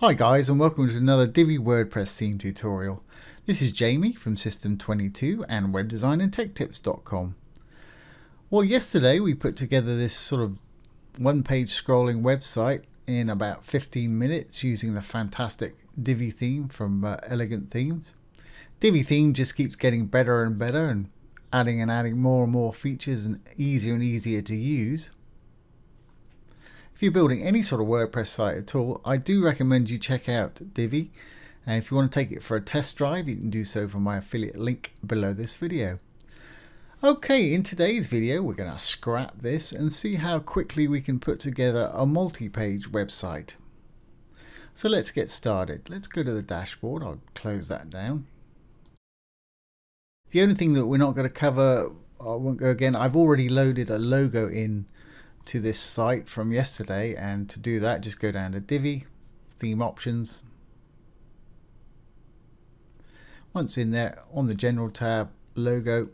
Hi guys, and welcome to another Divi WordPress theme tutorial. This is Jamie from System 22 and webdesignandtechtips.com. Well, yesterday we put together this sort of one-page scrolling website in about 15 minutes using the fantastic Divi theme from Elegant Themes. Divi theme just keeps getting better and better and adding more and more features and easier to use. If you're building any sort of WordPress site at all, I do recommend you check out Divi. And if you want to take it for a test drive, you can do so from my affiliate link below this video. Okay, in today's video, we're going to scrap this and see how quickly we can put together a multi-page website. So let's get started. Let's go to the dashboard. I'll close that down. The only thing that we're not going to cover, I won't go again, I've already loaded a logo in to this site from yesterday, and to do that just go down to Divi, theme options. Once in there, on the general tab, logo,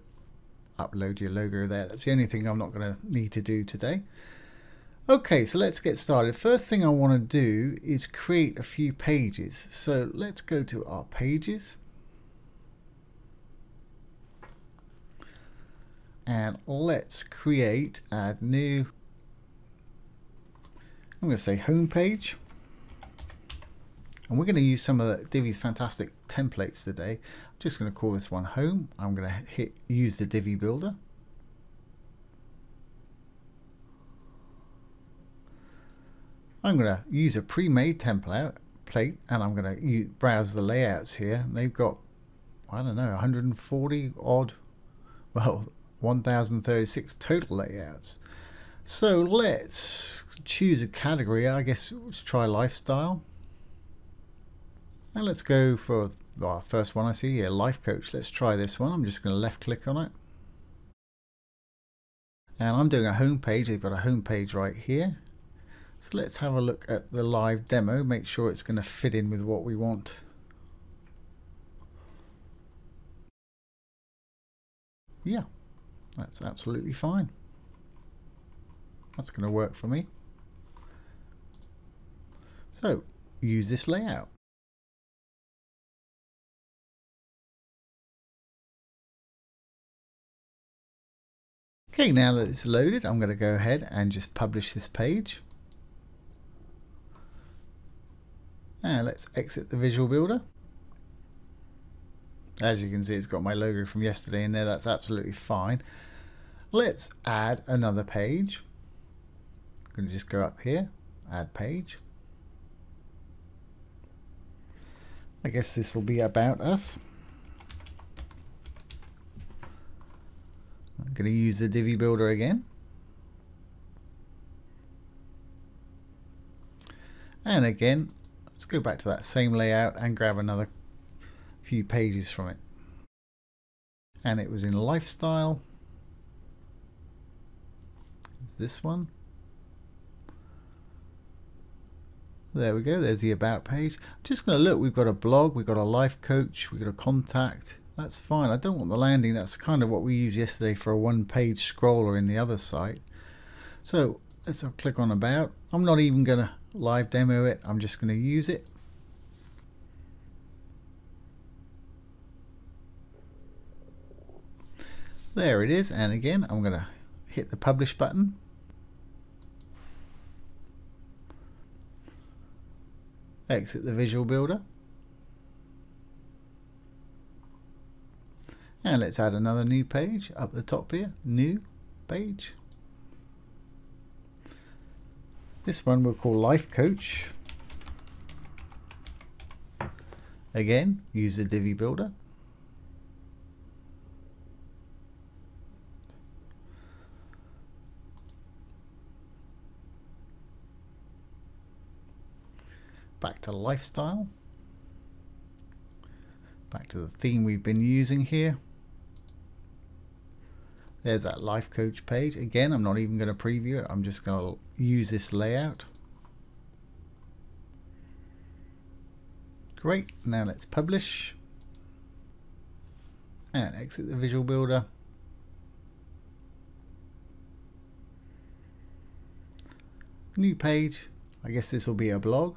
upload your logo there. That's the only thing I'm not going to need to do today. Okay, so let's get started. First thing I want to do is create a few pages. So let's go to our pages, and let's create a new, I'm going to say home page, and we're going to use some of Divi's fantastic templates today. I'm just going to call this one home. I'm going to hit use the Divi builder. I'm going to use a pre-made template and I'm going to browse the layouts here. They've got, I don't know, 140 odd, well, 1036 total layouts. So let's choose a category. I guess let's try lifestyle. Now let's go for our first one I see here, life coach. Let's try this one. I'm just going to left click on it. And I'm doing a home page. They've got a home page right here. So let's have a look at the live demo. Make sure it's going to fit in with what we want. Yeah, that's absolutely fine. That's going to work for me. So use this layout. Okay, now that it's loaded, I'm going to go ahead and just publish this page. And let's exit the visual builder. As you can see, it's got my logo from yesterday in there. That's absolutely fine. Let's add another page. I'm going to just go up here, add page. I guess this will be about us. I'm going to use the Divi builder again. And again, let's go back to that same layout and grab another few pages from it. And it was in lifestyle. It's this one. There we go, there's the about page. I'm just going to look, we've got a blog, we've got a life coach, we've got a contact. That's fine. I don't want the landing. That's kind of what we used yesterday for a one-page scroller in the other site. So let's click on about. I'm not even going to live demo it. I'm just going to use it. There it is. And again, I'm going to hit the publish button. Exit the visual builder. And let's add another new page up the top here, new page. This one we'll call Life Coach. Again, use the Divi builder. Back to lifestyle. Back to the theme we've been using here. There's that life coach page. Again, I'm not even going to preview it. I'm just going to use this layout. Great. Now let's publish. And exit the visual builder. New page. I guess this will be a blog.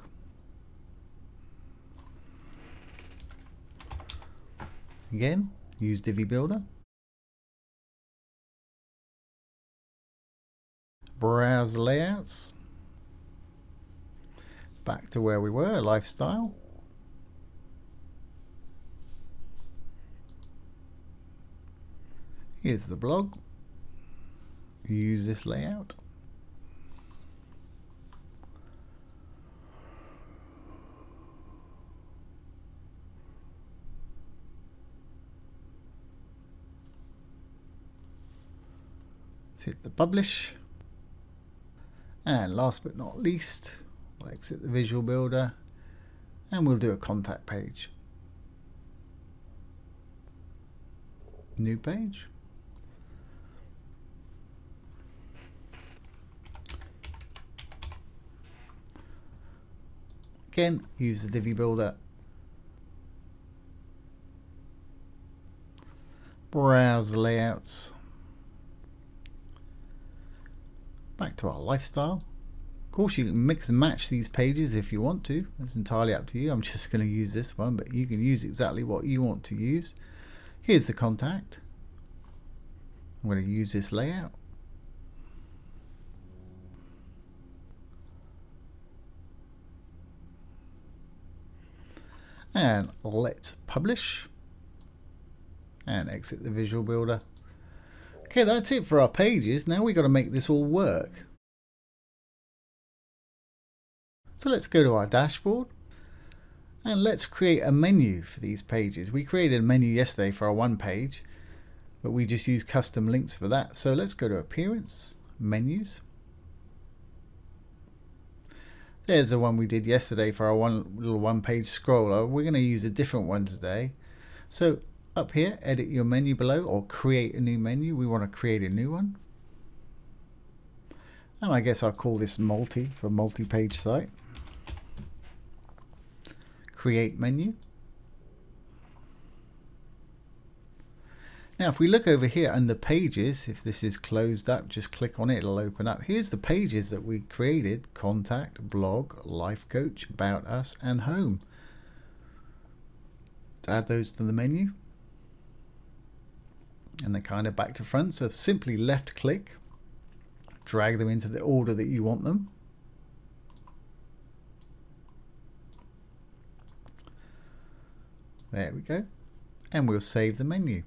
Again, use Divi Builder. Browse layouts. Back to where we were, lifestyle. Here's the blog. Use this layout. Let's hit the publish. And last but not least, we'll exit the visual builder and we'll do a contact page. New page. Again, use the Divi Builder. Browse the layouts. Back to our lifestyle. Of course, you can mix and match these pages if you want to. That's entirely up to you. I'm just going to use this one, but you can use exactly what you want to use. Here's the contact. I'm going to use this layout. And let's publish and exit the visual builder. Okay, that's it for our pages. Now we've got to make this all work. So let's go to our dashboard and let's create a menu for these pages. We created a menu yesterday for our one page, but we just use custom links for that. So let's go to Appearance, Menus. There's the one we did yesterday for our one-page scroller. We're going to use a different one today. So up here, edit your menu below or create a new menu. We want to create a new one. And I guess I'll call this multi for multi-page site. Create menu. Now if we look over here under pages, if this is closed up, just click on it, it'll open up. Here's the pages that we created: contact, blog, life coach, about us and home. Let's add those to the menu and they're kind of back to front, so simply left click, drag them into the order that you want them. There we go, and we'll save the menu.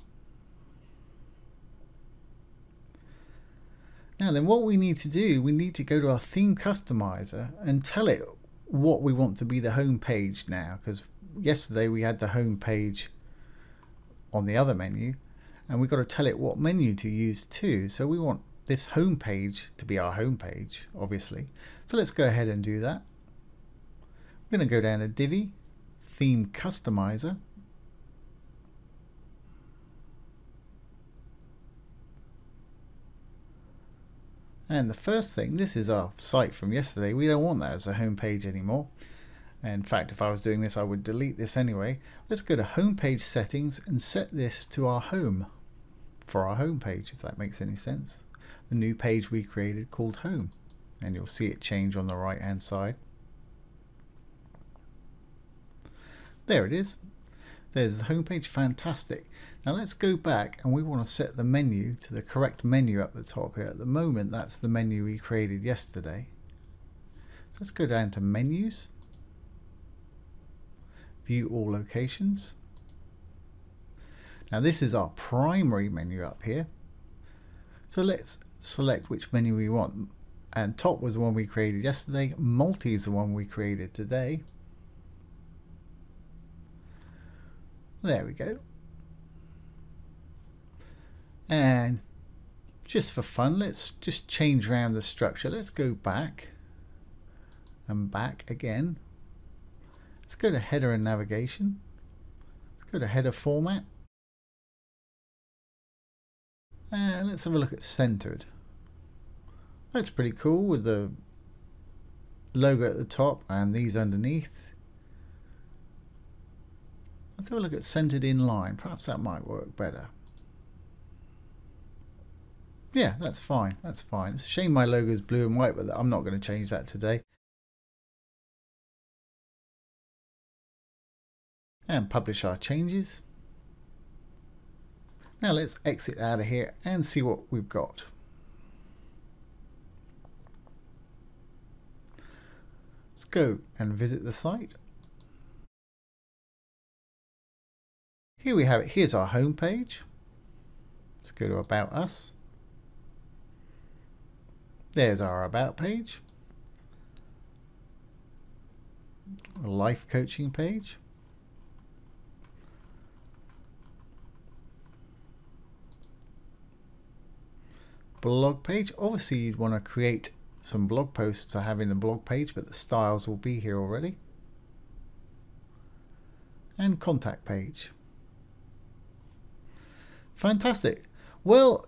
Now then, what we need to do, we need to go to our theme customizer and tell it what we want to be the home page now, because yesterday we had the home page on the other menu and we've got to tell it what menu to use too. So we want this home page to be our home page, obviously. So let's go ahead and do that. We're going to go down to Divi, Theme Customizer. And the first thing, this is our site from yesterday. We don't want that as a home page anymore. In fact, if I was doing this, I would delete this anyway. Let's go to home page settings and set this to our home, for our home page, if that makes any sense. The new page we created called home, and you'll see it change on the right hand side. There it is. There's the home page. Fantastic. Now let's go back and we want to set the menu to the correct menu up the top here. At the moment, that's the menu we created yesterday. So let's go down to Menus, View All Locations. Now this is our primary menu up here. So let's select which menu we want. And top was the one we created yesterday. Multi is the one we created today. There we go. And just for fun, let's just change around the structure. Let's go back and back again. Let's go to header and navigation. Let's go to header format. And let's have a look at centered. That's pretty cool with the logo at the top and these underneath. Let's have a look at centered inline. Perhaps that might work better. Yeah, that's fine. That's fine. It's a shame my logo is blue and white, but I'm not going to change that today. And publish our changes. Now let's exit out of here and see what we've got. Let's go and visit the site. Here we have it. Here's our home page. Let's go to About Us. There's our About page. Life coaching page. Blog page. Obviously you'd want to create some blog posts to have in the blog page, but the styles will be here already. And contact page. Fantastic. Well,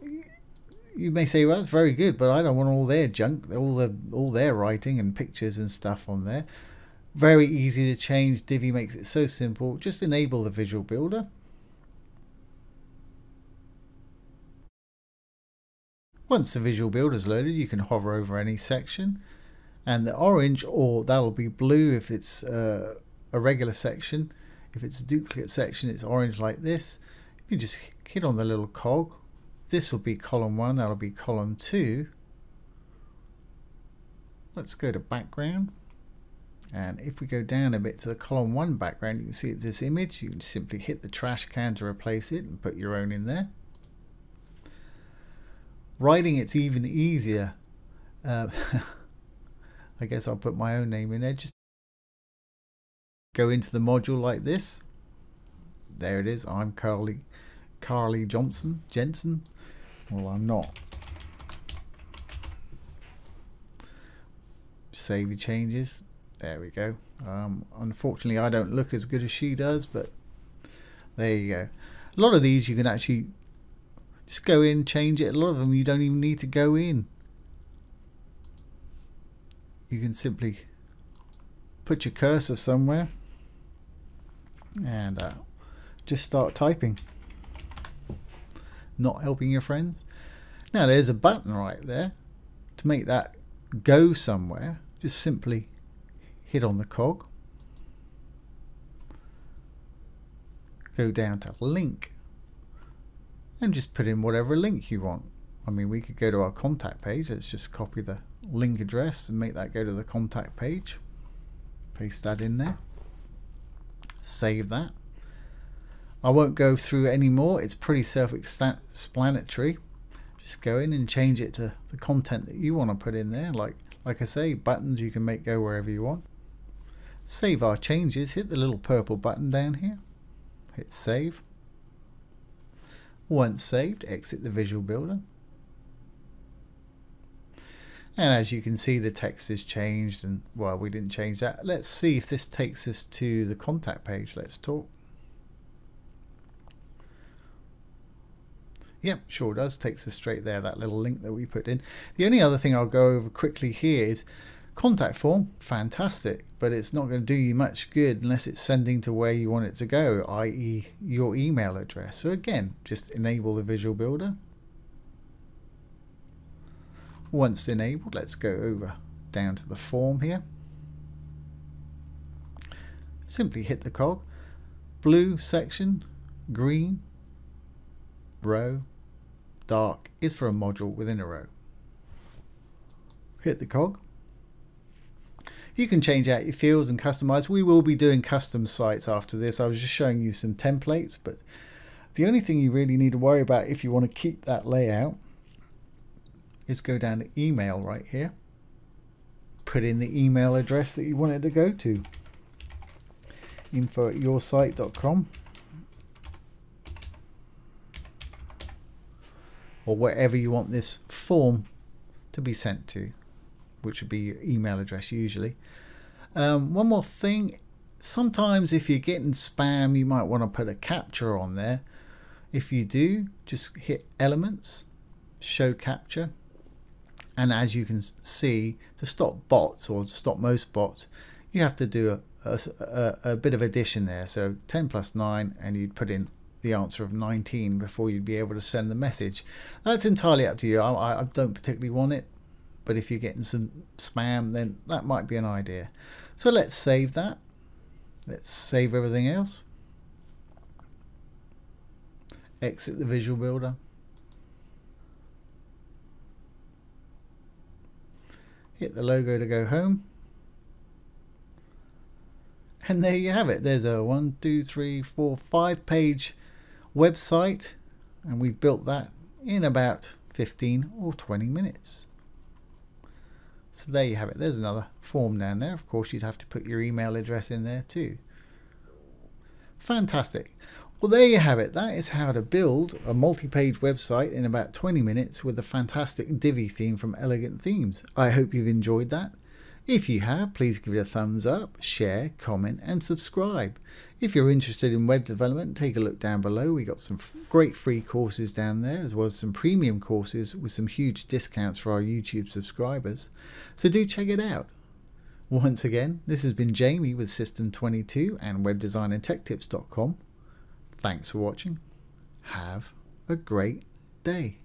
you may say, well, that's very good, but I don't want all their junk, all their writing and pictures and stuff on there. Very easy to change. Divi makes it so simple. Just enable the visual builder. Once the visual builder is loaded, you can hover over any section, and the orange, or that'll be blue if it's a regular section. If it's a duplicate section, it's orange like this. If you just hit on the little cog, this will be column 1, that'll be column 2. Let's go to background, and if we go down a bit to the column 1 background, you can see it's this image. You can simply hit the trash can to replace it and put your own in there. Writing, it's even easier. I guess I'll put my own name in there. Just go into the module like this. There it is. I'm Carly Jensen. Well, I'm not. Save the changes. There we go. Unfortunately, I don't look as good as she does, but there you go. A lot of these you can actually just go in, change it. A lot of them you don't even need to go in. You can simply put your cursor somewhere and just start typing. Not helping your friends. Now there's a button right there. To make that go somewhere, just simply hit on the cog. Go down to link. And just put in whatever link you want. I mean, we could go to our contact page. Let's just copy the link address and make that go to the contact page. Paste that in there. Save that. I won't go through anymore. It's pretty self-explanatory. Just go in and change it to the content that you want to put in there. Like I say, buttons you can make go wherever you want. Save our changes. Hit the little purple button down here. Hit save. Once saved, exit the visual builder. And as you can see, the text is changed, and well, we didn't change that. Let's see if this takes us to the contact page. Let's talk. Yep, sure does. Takes us straight there, that little link that we put in. The only other thing I'll go over quickly here is contact form. Fantastic, but it's not going to do you much good unless it's sending to where you want it to go, i.e. your email address. So again, just enable the visual builder. Once enabled, let's go over down to the form here. Simply hit the cog. Blue section, green, row, dark is for a module within a row. Hit the cog. You can change out your fields and customize. We will be doing custom sites after this. I was just showing you some templates, but the only thing you really need to worry about if you want to keep that layout is go down to email right here. Put in the email address that you want it to go to. info@yoursite.com or wherever you want this form to be sent to, which would be your email address usually. One more thing, sometimes if you're getting spam, you might want to put a capture on there. If you do, just hit elements, show capture, and as you can see, to stop bots or stop most bots, you have to do a bit of addition there. So 10 plus 9, and you'd put in the answer of 19 before you'd be able to send the message. That's entirely up to you. I don't particularly want it, but if you're getting some spam, then that might be an idea. So let's save that. Let's save everything else. Exit the visual builder. Hit the logo to go home. And there you have it. There's a 5 page website, and we've built that in about 15 or 20 minutes. So there you have it. There's another form down there. Of course, you'd have to put your email address in there too. Fantastic. Well, there you have it. That is how to build a multi-page website in about 20 minutes with a fantastic Divi theme from Elegant Themes. I hope you've enjoyed that. If you have, please give it a thumbs up, share, comment and subscribe. If you're interested in web development, take a look down below. We got some great free courses down there, as well as some premium courses with some huge discounts for our YouTube subscribers. So do check it out. Once again, this has been Jamie with System 22 and webdesignandtechtips.com. Thanks for watching. Have a great day.